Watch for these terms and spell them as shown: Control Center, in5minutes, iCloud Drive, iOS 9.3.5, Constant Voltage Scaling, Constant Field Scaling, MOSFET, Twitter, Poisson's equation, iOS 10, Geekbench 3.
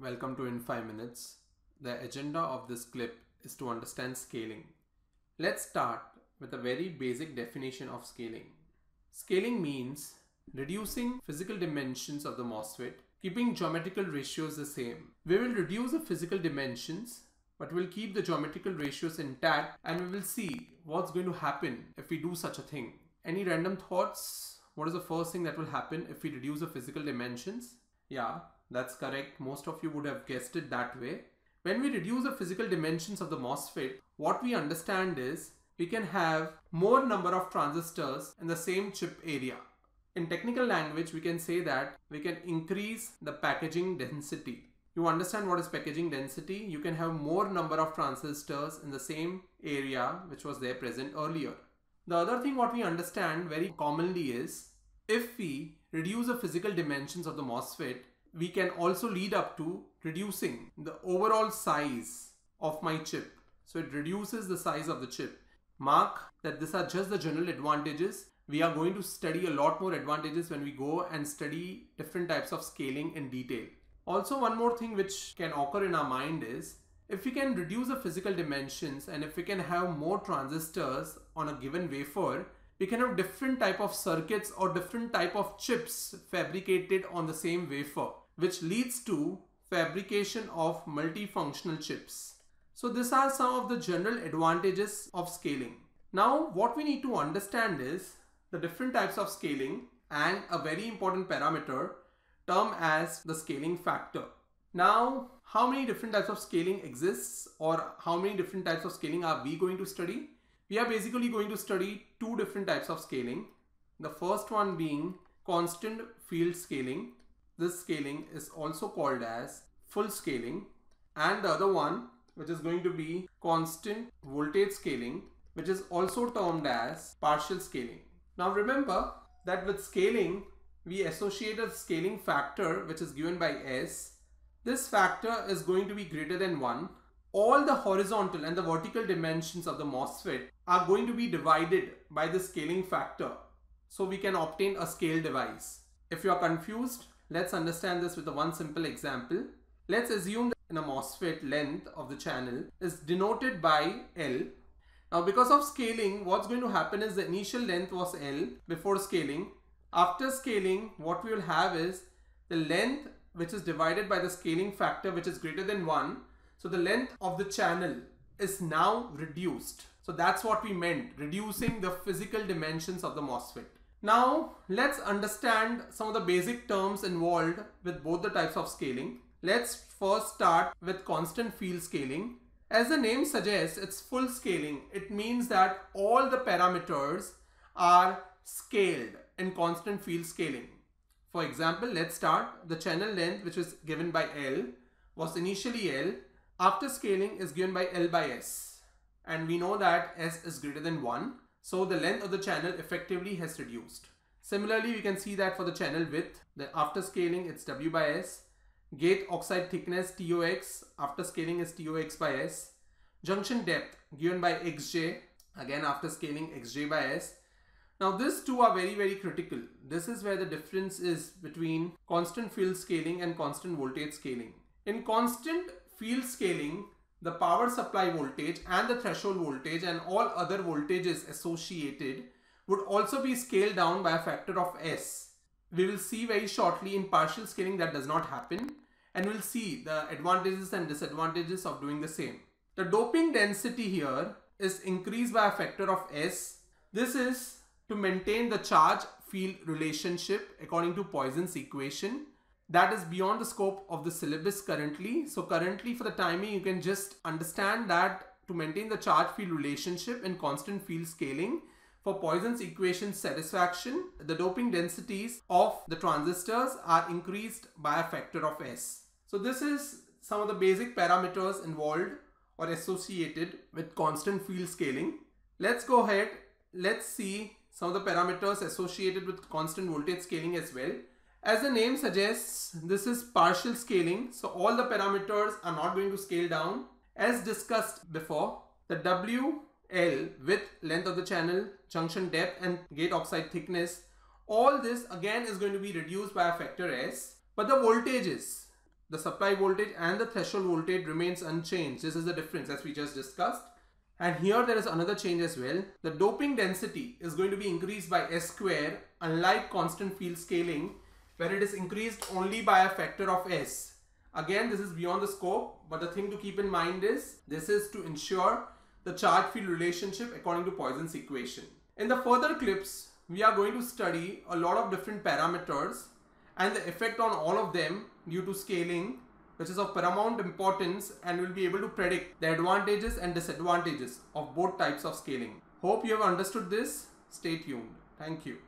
Welcome to In 5 Minutes. The agenda of this clip is to understand scaling. Let's start with a very basic definition of scaling. Scaling means reducing physical dimensions of the MOSFET, keeping geometrical ratios the same. We will reduce the physical dimensions, but we'll keep the geometrical ratios intact, and we will see what's going to happen if we do such a thing. Any random thoughts? What is the first thing that will happen if we reduce the physical dimensions? Yeah, that's correct. Most of you would have guessed it that way. When we reduce the physical dimensions of the MOSFET, what we understand is we can have more number of transistors in the same chip area. In technical language, we can say that we can increase the packaging density. You understand what is packaging density? You can have more number of transistors in the same area which was there present earlier. The other thing what we understand very commonly is if we reduce the physical dimensions of the MOSFET, we can also lead up to reducing the overall size of my chip. So it reduces the size of the chip. Mark that these are just the general advantages. We are going to study a lot more advantages when we go and study different types of scaling in detail. Also, one more thing which can occur in our mind is if we can reduce the physical dimensions and if we can have more transistors on a given wafer, we can have different type of circuits or different type of chips fabricated on the same wafer, which leads to fabrication of multifunctional chips. So these are some of the general advantages of scaling. Now what we need to understand is the different types of scaling and a very important parameter termed as the scaling factor. Now how many different types of scaling exists or how many different types of scaling are we going to study? We are basically going to study two different types of scaling. The first one being constant field scaling. This scaling is also called as full scaling. And the other one, which is going to be constant voltage scaling, which is also termed as partial scaling. Now remember that with scaling, we associate a scaling factor which is given by S. This factor is going to be greater than 1. All the horizontal and the vertical dimensions of the MOSFET are going to be divided by the scaling factor, so we can obtain a scale device. If you are confused, let's understand this with one simple example. Let's assume that in a MOSFET length of the channel is denoted by L. Now because of scaling, what's going to happen is the initial length was L before scaling. After scaling, what we will have is the length which is divided by the scaling factor which is greater than 1. So the length of the channel is now reduced. So that's what we meant, reducing the physical dimensions of the MOSFET. Now let's understand some of the basic terms involved with both the types of scaling. Let's first start with constant field scaling. As the name suggests, it's full scaling. It means that all the parameters are scaled in constant field scaling. For example, let's start the channel length which is given by L was initially L. After scaling is given by L by S, and we know that S is greater than 1, so the length of the channel effectively has reduced. Similarly, we can see that for the channel width, after scaling it's W by S, gate oxide thickness TOX, after scaling is TOX by S, junction depth given by XJ, again after scaling XJ by S. Now these two are very critical. This is where the difference is between constant field scaling and constant voltage scaling. In constant field scaling, the power supply voltage and the threshold voltage and all other voltages associated would also be scaled down by a factor of S. We will see very shortly in partial scaling that does not happen, and we'll see the advantages and disadvantages of doing the same. The doping density here is increased by a factor of S. This is to maintain the charge field relationship according to Poisson's equation. That is beyond the scope of the syllabus currently. So currently for the timing, you can just understand that to maintain the charge field relationship in constant field scaling for Poisson's equation satisfaction, the doping densities of the transistors are increased by a factor of S. So this is some of the basic parameters involved or associated with constant field scaling. Let's go ahead. Let's see some of the parameters associated with constant voltage scaling as well. As the name suggests, this is partial scaling, so all the parameters are not going to scale down. As discussed before, the W, L, width, length of the channel, junction depth and gate oxide thickness, all this again is going to be reduced by a factor S. But the voltages, the supply voltage and the threshold voltage remains unchanged. This is the difference as we just discussed. And here there is another change as well. The doping density is going to be increased by S square, unlike constant field scaling where it is increased only by a factor of S. Again, this is beyond the scope, but the thing to keep in mind is this is to ensure the charge field relationship according to Poisson's equation. In the further clips, we are going to study a lot of different parameters and the effect on all of them due to scaling, which is of paramount importance, and we'll be able to predict the advantages and disadvantages of both types of scaling. Hope you have understood this. Stay tuned. Thank you.